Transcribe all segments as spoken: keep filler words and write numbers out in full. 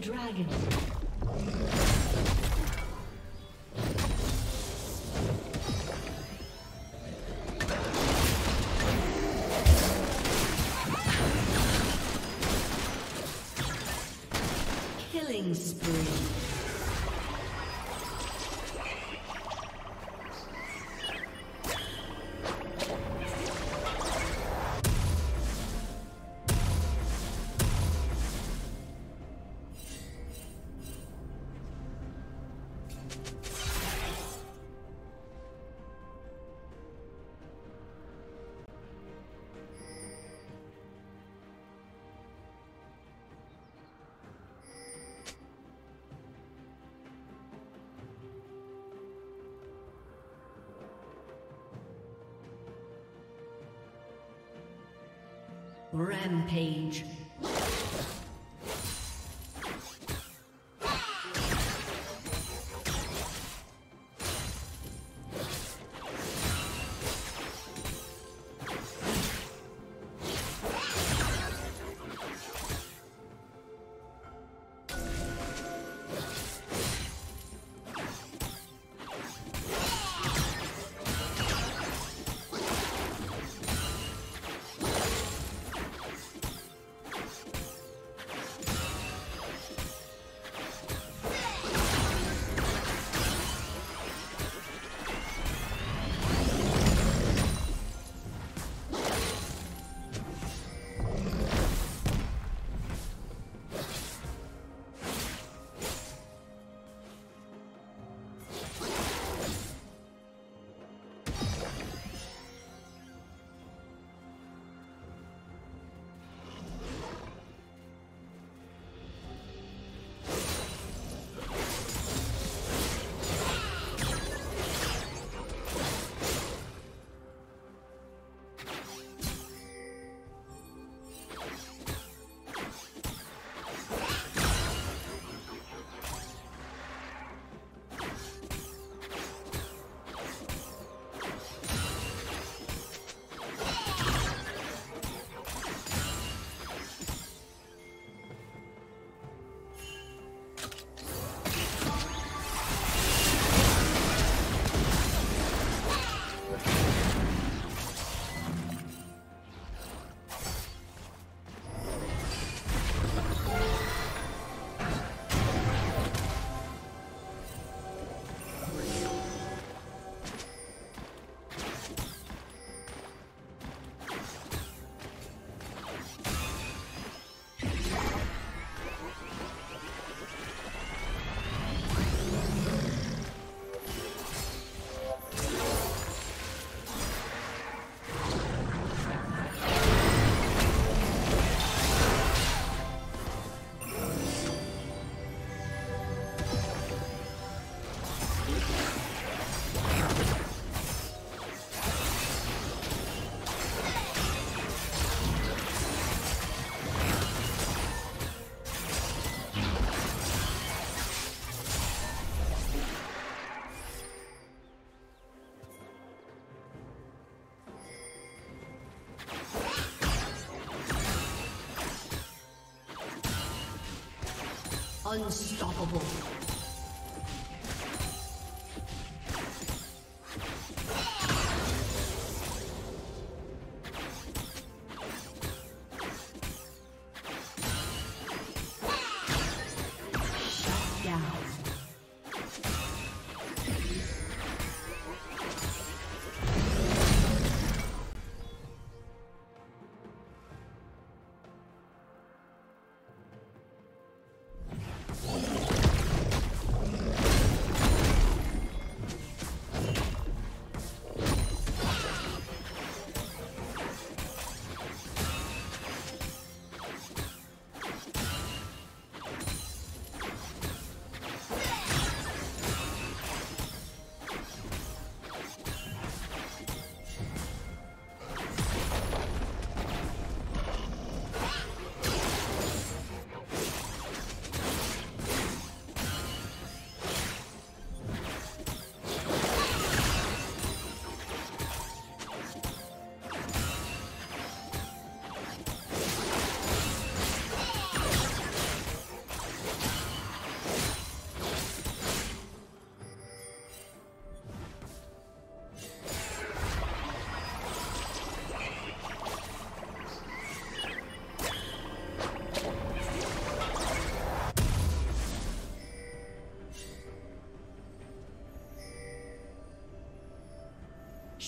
Dragon. Killing spree. Rampage. Unstoppable.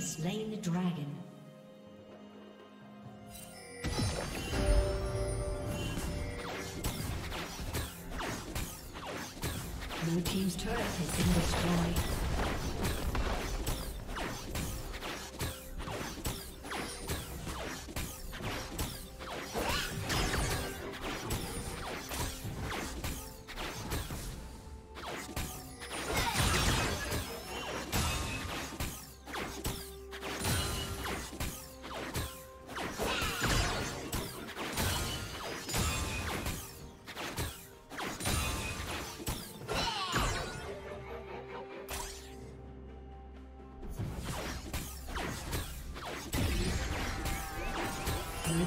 Slain the dragon. Blue team's turret has been destroyed. Your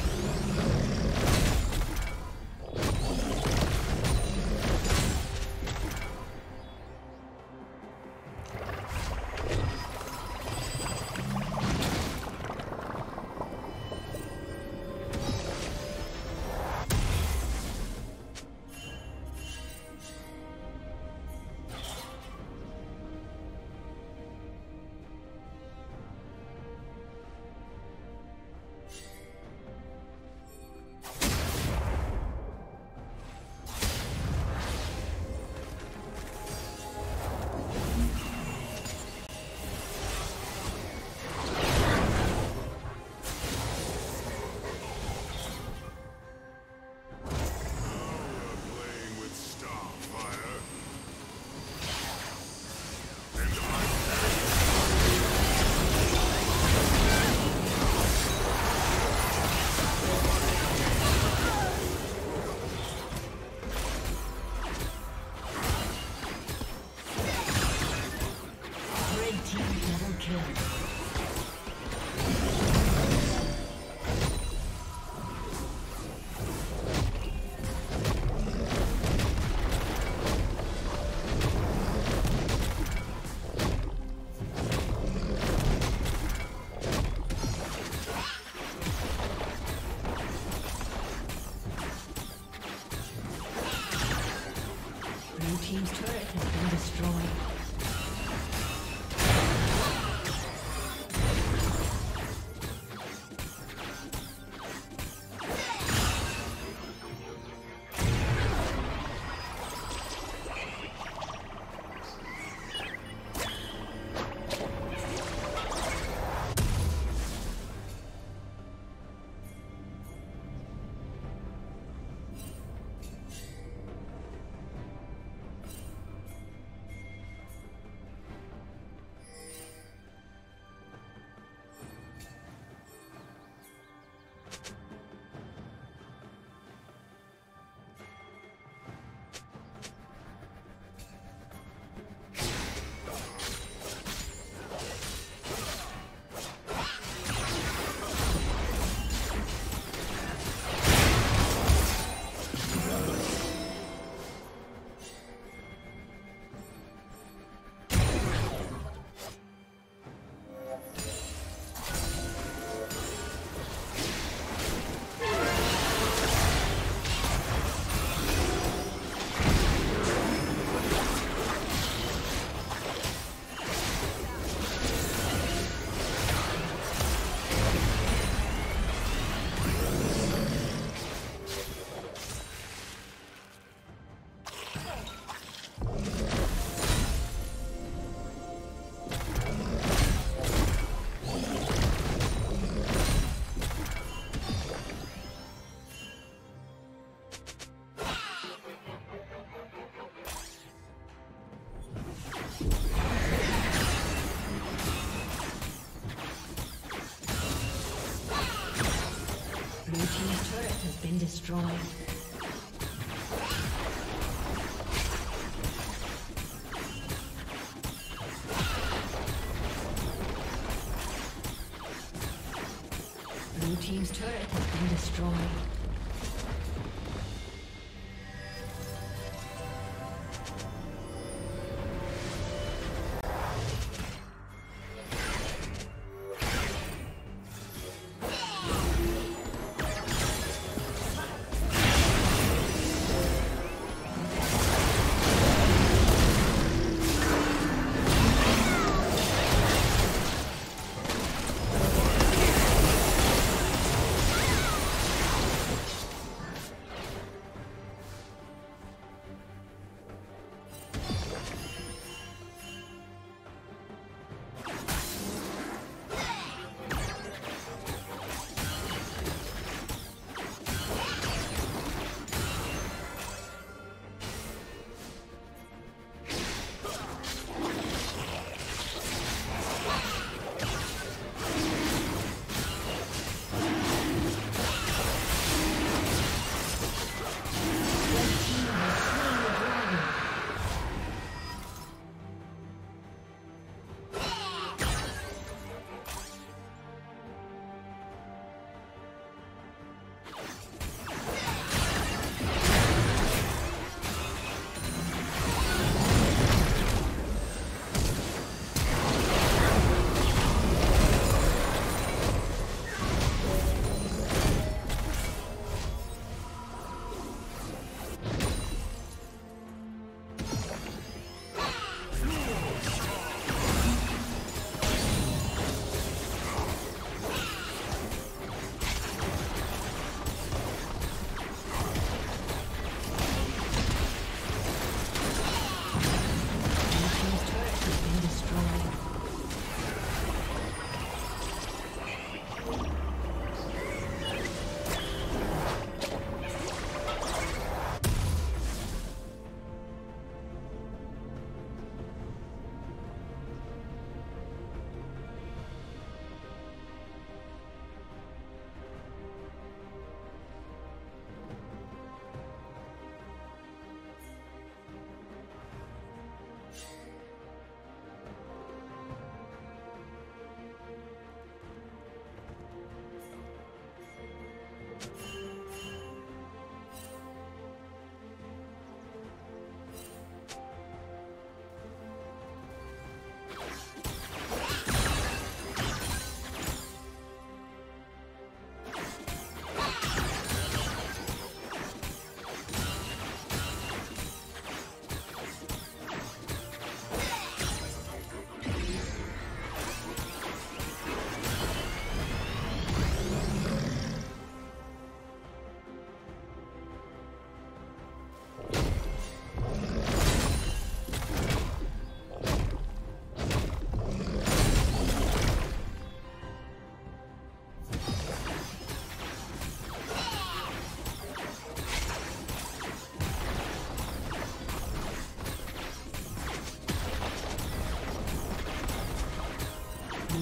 has been destroyed. Blue team's turret has been destroyed.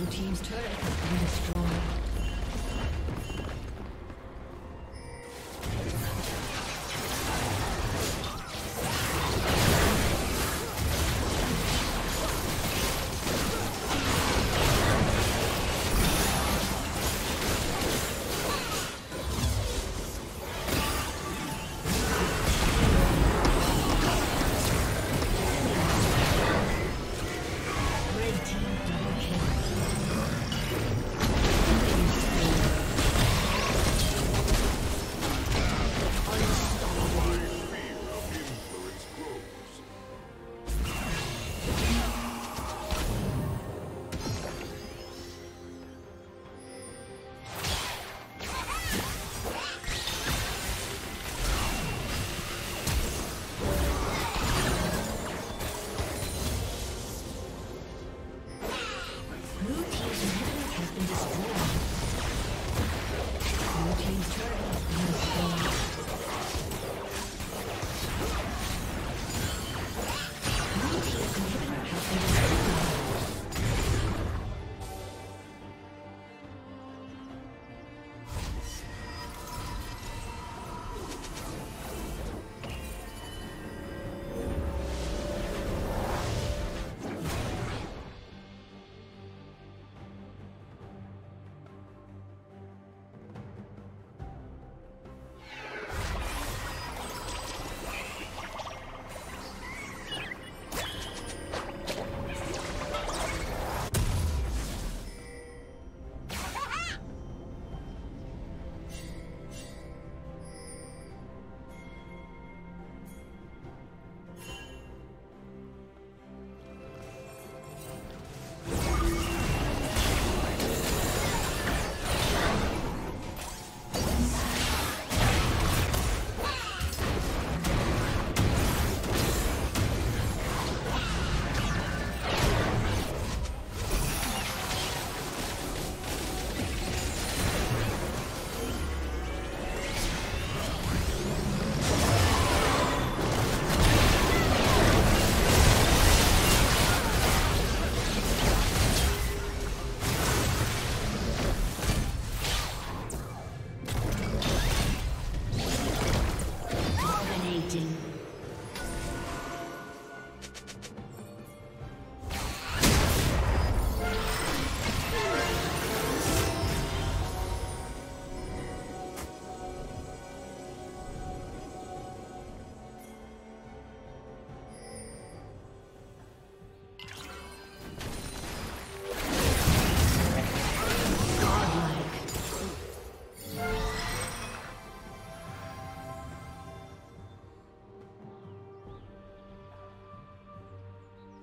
Team's turret has been destroyed.